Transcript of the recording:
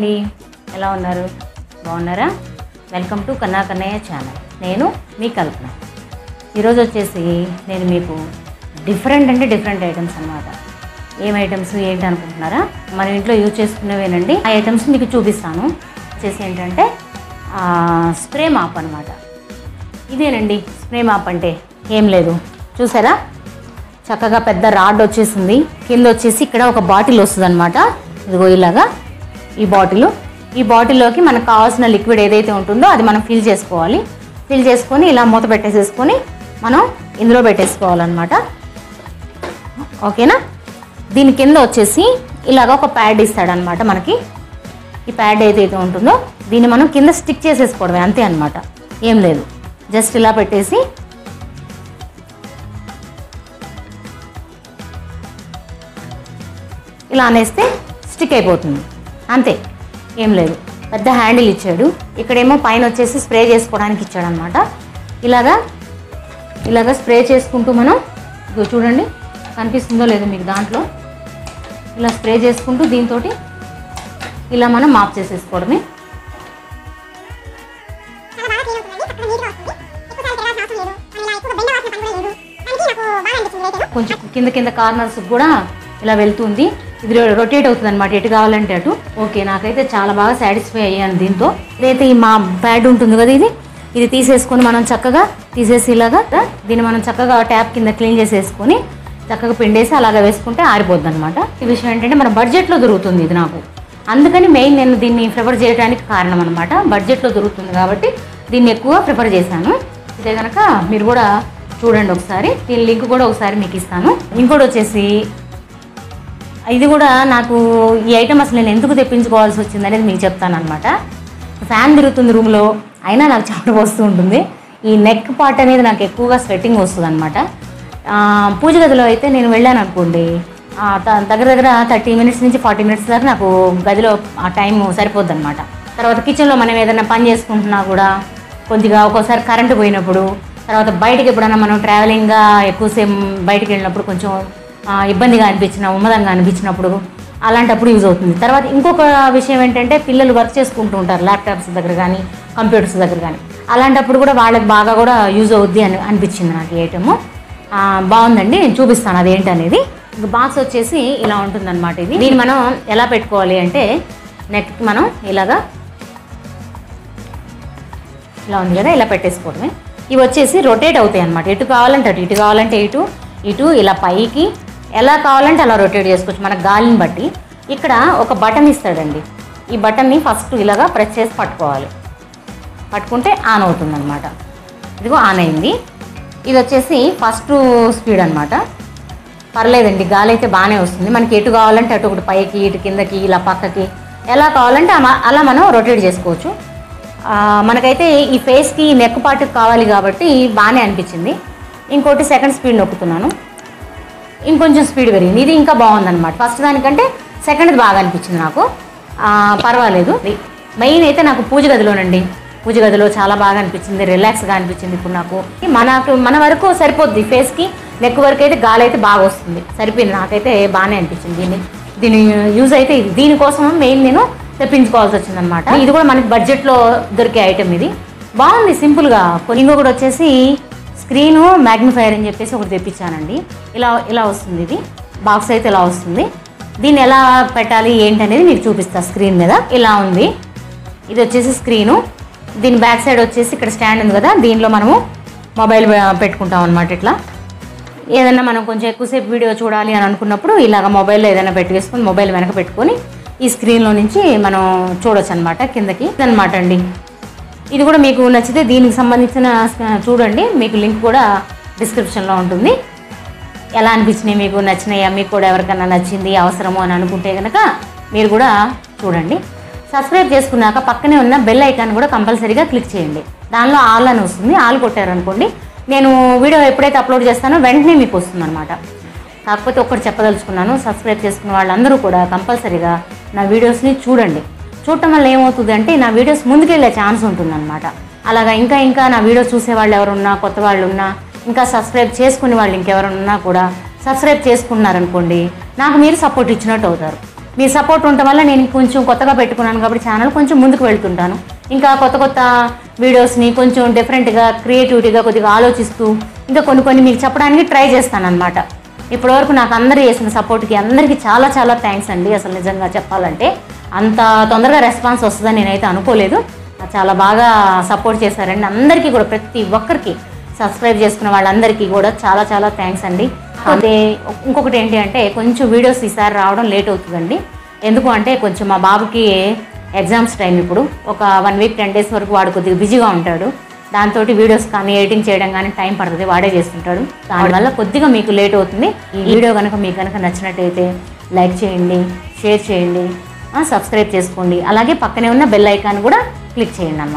High एला बागुन्नारा welcome to Kanna Kannayya channel. नेनु मी कल्पना ई रोज वच्चेसी नेनु मीकु डिफरेंट अंटे डिफरेंट आइटम्स अन्नमाट। एम आइटम्स एंटि अनुकुंटुन्नारा मन इंट्लो यूज चेसुकुनेवेనండి। आ आइटम्स मीकु चूपिस्तानु। चेसी एंटंटे स्प्रे माप अन्नमाट। इदेనండి स्प्रे माप अंटे एम लेदु चूसारा చక్కగా పెద్ద రాడ్ వచ్చేసింది। కింద వచ్చేసి ఇక్కడ ఒక బాటిల్ వస్తుందన్నమాట। ఇదిగో ఇలాగా ఈ బాటిల్లోకి మనకు కావాల్సిన లిక్విడ్ ఏదైతే ఉంటుందో అది మనం ఫిల్ చేసుకోవాలి। ఫిల్ చేసుకొని ఇలా మూత పెట్టేసేసుకొని మనం ఇందులో పెట్టేసుకోవాలన్నమాట। ఓకేనా? దీని కింద వచ్చేసి ఇలాగా ఒక ప్యాడ్ ఇస్తాడన్నమాట మనకి। ఈ ప్యాడ్ ఏదైతే ఉంటుందో దీన్ని మనం కింద స్టిక్ చేసేసుకోవడమే, అంతే అన్నమాట। ఏం లేదు, జస్ట్ ఇలా పెట్టేసి ఇలా అనేస్తే స్టిక్ అయిపోతుంది, అంతే। ఏం లేదు, పెద్ద హ్యాండిల్ ఇచ్చాడు। ఇక్కడేమో పైన వచ్చేసి స్ప్రే చేసుకోవడానికి ఇచ్చాడు అన్నమాట। ఇలాగా ఇలాగా స్ప్రే చేసుకుంటూ మనం చూడండి కనిపిస్తుందో లేదో మీకు, దాంట్లో ఇలా స్ప్రే చేసుకుంటూ దీంతో ఇలా మనం మాప్ చేసేసుకోవడమే। కొంచెం కింద కింద కార్నర్స్ కూడా ఇలా వెళ్తుంది, ఇది రొటేట్ అవుతుంది అనమాట ఎటు కావాలంటే అటు। ఓకే, నాకైతే చాలా బాగా సాటిస్ఫై అయ్యాను దీంతో। ఇదైతే ఈ మా ప్యాడ్ ఉంటుంది కదా, ఇది తీసేసుకొని మనం చక్కగా తీసేసి ఇలాగా దీన్ని మనం చక్కగా ట్యాప్ కింద క్లీన్ చేసేసుకొని చక్కగా పిండేసి అలాగా వేసుకుంటే ఆరిపోద్ది అనమాట। ఈ విషయం ఏంటంటే మన బడ్జెట్లో దొరుకుతుంది ఇది నాకు, అందుకని మెయిన్ నేను దీన్ని ప్రిఫర్ చేయడానికి కారణం అనమాట। బడ్జెట్లో దొరుకుతుంది కాబట్టి దీన్ని ఎక్కువ ప్రిఫర్ చేశాను। ఇదే కనుక మీరు కూడా చూడండి ఒకసారి, దీని లింక్ కూడా ఒకసారి మీకు ఇస్తాను। ఇంకోటి వచ్చేసి ఇది కూడా నాకు ఈ ఐటమ్ అసలు నేను ఎందుకు తెప్పించుకోవాల్సి వచ్చింది అనేది మీకు చెప్తాను అనమాట। ఫ్యాన్ తిరుగుతుంది రూమ్లో అయినా నాకు చెమట వస్తూ ఉంటుంది, ఈ నెక్ పార్ట్ అనేది నాకు ఎక్కువగా స్వెట్టింగ్ వస్తుంది అనమాట। పూజ గదిలో అయితే నేను వెళ్ళాను అనుకోండి, దగ్గర దగ్గర 30 minutes నుంచి 40 minutes దాకా నాకు గదిలో ఆ టైం సరిపోద్ది అనమాట। తర్వాత కిచెన్లో మనం ఏదైనా పని చేసుకుంటున్నా కూడా కొద్దిగా ఒక్కోసారి కరెంటు పోయినప్పుడు, తర్వాత బయటకి ఎప్పుడైనా మనం ట్రావెలింగ్గా ఎక్కువసేపు బయటకు వెళ్ళినప్పుడు కొంచెం ఇబ్బందిగా అనిపించిన ఉమ్మదంగా అనిపించినప్పుడు అలాంటప్పుడు యూజ్ అవుతుంది। తర్వాత ఇంకొక విషయం ఏంటంటే పిల్లలు వర్క్ చేసుకుంటూ ఉంటారు ల్యాప్టాప్స్ దగ్గర కానీ కంప్యూటర్స్ దగ్గర కానీ, అలాంటప్పుడు కూడా వాళ్ళకి బాగా కూడా యూజ్ అవుద్ది అని అనిపించింది నాకు ఈ ఐటమ్। బాగుందండి, నేను చూపిస్తాను అదేంటనేది। ఇంక బాక్స్ వచ్చేసి ఇలా ఉంటుందన్నమాట ఇది। దీన్ని మనం ఎలా పెట్టుకోవాలి అంటే నెక్ మనం ఇలాగా ఇలా ఉంది కదా ఇలా పెట్టేసుకోవడమే। ఇవి వచ్చేసి రొటేట్ అవుతాయి అన్నమాట, ఎటు కావాలంటే అటు, ఇటు కావాలంటే ఇటు, ఇటు ఇలా పైకి ఎలా కావాలంటే అలా రొటేట్ చేసుకోవచ్చు మన గాలిని బట్టి। ఇక్కడ ఒక బటన్ ఇస్తాడండి, ఈ బటన్ని ఫస్ట్ ఇలాగా ప్రెస్ చేసి పట్టుకోవాలి, పట్టుకుంటే ఆన్ అవుతుందన్నమాట। ఇదిగో ఆన్ అయింది, ఇది వచ్చేసి ఫస్ట్ స్పీడ్ అనమాట। పర్లేదండి, గాలి అయితే బాగానే వస్తుంది మనకి, ఎటు కావాలంటే అటు, ఒకటి పైకి ఇటు కిందకి ఇలా పక్కకి ఎలా కావాలంటే అలా మనం రొటేట్ చేసుకోవచ్చు। మనకైతే ఈ ఫేస్కి నెక్ పార్ట్కి కావాలి కాబట్టి బాగానే అనిపించింది। ఇంకోటి సెకండ్ స్పీడ్ నొక్కుతున్నాను, ఇంకొంచెం స్పీడ్ పెరిగింది, ఇది ఇంకా బాగుందన్నమాట। ఫస్ట్ దానికంటే సెకండ్ది బాగా అనిపించింది నాకు, పర్వాలేదు। మెయిన్ అయితే నాకు పూజ గదిలోనండి, పూజ గదిలో చాలా బాగా అనిపించింది, రిలాక్స్గా అనిపించింది ఇప్పుడు నాకు। మన వరకు సరిపోద్ది, ఫేస్కి నెక్ వరకు అయితే గాలి అయితే బాగా వస్తుంది, సరిపోయింది నాకైతే బాగానే అనిపించింది దీని యూజ్ అయితే ఇది, దీనికోసం మెయిన్ నేను తెప్పించుకోవాల్సి వచ్చిందనమాట। ఇది కూడా మనకి బడ్జెట్లో దొరికే ఐటమ్, ఇది బాగుంది సింపుల్గా। ఇంకొకటి వచ్చేసి స్క్రీను మ్యాగ్నిఫైర్ అని చెప్పేసి ఒకటి తెప్పించానండి, ఇలా ఇలా వస్తుంది ఇది బాక్స్ అయితే ఇలా వస్తుంది। దీన్ని ఎలా పెట్టాలి ఏంటనేది మీకు చూపిస్తా స్క్రీన్ మీద, ఇలా ఉంది ఇది వచ్చేసి స్క్రీను। దీని బ్యాక్ సైడ్ వచ్చేసి ఇక్కడ స్టాండ్ ఉంది కదా, దీనిలో మనము మొబైల్ పెట్టుకుంటాం అనమాట ఇట్లా। ఏదైనా మనం కొంచెం ఎక్కువసేపు వీడియో చూడాలి అని అనుకున్నప్పుడు ఇలాగ మొబైల్లో ఏదైనా పెట్టుకేసుకొని మొబైల్ వెనక పెట్టుకొని ఈ స్క్రీన్లో నుంచి మనం చూడొచ్చు అనమాట కిందకి అనమాట అండి। ఇది కూడా మీకు నచ్చితే దీనికి సంబంధించిన చూడండి, మీకు లింక్ కూడా డిస్క్రిప్షన్లో ఉంటుంది। ఎలా అనిపించినాయి మీకు, నచ్చినాయా, మీకు కూడా ఎవరికైనా నచ్చింది అవసరము అని అనుకుంటే కనుక మీరు కూడా చూడండి। సబ్స్క్రైబ్ చేసుకున్నాక పక్కనే ఉన్న బెల్ ఐకాన్ కూడా కంపల్సరీగా క్లిక్ చేయండి, దానిలో ఆల్ అని వస్తుంది, ఆల్ కొట్టారనుకోండి నేను వీడియో ఎప్పుడైతే అప్లోడ్ చేస్తానో వెంటనే మీకు వస్తుందన్నమాట। కాకపోతే ఒక్కటి చెప్పదలుచుకున్నాను, సబ్స్క్రైబ్ చేసుకున్న వాళ్ళందరూ కూడా కంపల్సరీగా నా వీడియోస్ని చూడండి, చూడటం వల్ల ఏమవుతుందంటే నా వీడియోస్ ముందుకెళ్ళే ఛాన్స్ ఉంటుందన్నమాట। అలాగా ఇంకా ఇంకా నా వీడియో చూసేవాళ్ళు ఎవరున్నా, కొత్త వాళ్ళు ఉన్నా, ఇంకా సబ్స్క్రైబ్ చేసుకునే వాళ్ళు ఇంకెవరున్నా కూడా సబ్స్క్రైబ్ చేసుకున్నారనుకోండి నాకు మీరు సపోర్ట్ ఇచ్చినట్టు అవుతారు। మీ సపోర్ట్ ఉండటం వల్ల నేను కొంచెం కొత్తగా పెట్టుకున్నాను కాబట్టి ఛానల్ కొంచెం ముందుకు వెళ్తుంటాను. ఇంకా కొత్త కొత్త వీడియోస్ని కొంచెం డిఫరెంట్గా క్రియేటివిటీగా కొద్దిగా ఆలోచిస్తూ ఇంకా కొన్ని కొన్ని మీకు చెప్పడానికి ట్రై చేస్తాను అనమాట. ఇప్పటివరకు నాకు అందరూ చేసిన సపోర్ట్కి అందరికీ చాలా చాలా థ్యాంక్స్ అండి. అసలు నిజంగా చెప్పాలంటే అంత తొందరగా రెస్పాన్స్ వస్తుందని నేనైతే అనుకోలేదు. చాలా బాగా సపోర్ట్ చేశారండి అందరికీ కూడా, ప్రతి ఒక్కరికి సబ్స్క్రైబ్ చేసుకున్న వాళ్ళందరికీ కూడా చాలా చాలా థ్యాంక్స్ అండి. అదే ఇంకొకటి ఏంటి అంటే కొంచెం వీడియోస్ ఈసారి రావడం లేట్ అవుతుందండి. ఎందుకు అంటే కొంచెం మా బాబుకి ఎగ్జామ్స్ టైం, ఇప్పుడు ఒక 1 వీక్ 10 డేస్ వరకు వాడు కొద్దిగా బిజీగా ఉంటాడు. దాంతో వీడియోస్ కానీ ఎడిటింగ్ చేయడం కానీ టైం పడుతుంది, వాడే చేస్తుంటాడు. దానివల్ల కొద్దిగా మీకు లేట్ అవుతుంది. ఈ వీడియో కనుక మీకు కనుక నచ్చినట్టయితే లైక్ చేయండి, షేర్ చేయండి, సబ్స్క్రైబ్ చేసుకోండి, అలాగే పక్కనే ఉన్న బెల్ ఐకాన్ కూడా క్లిక్ చేయండి అన్నమాట.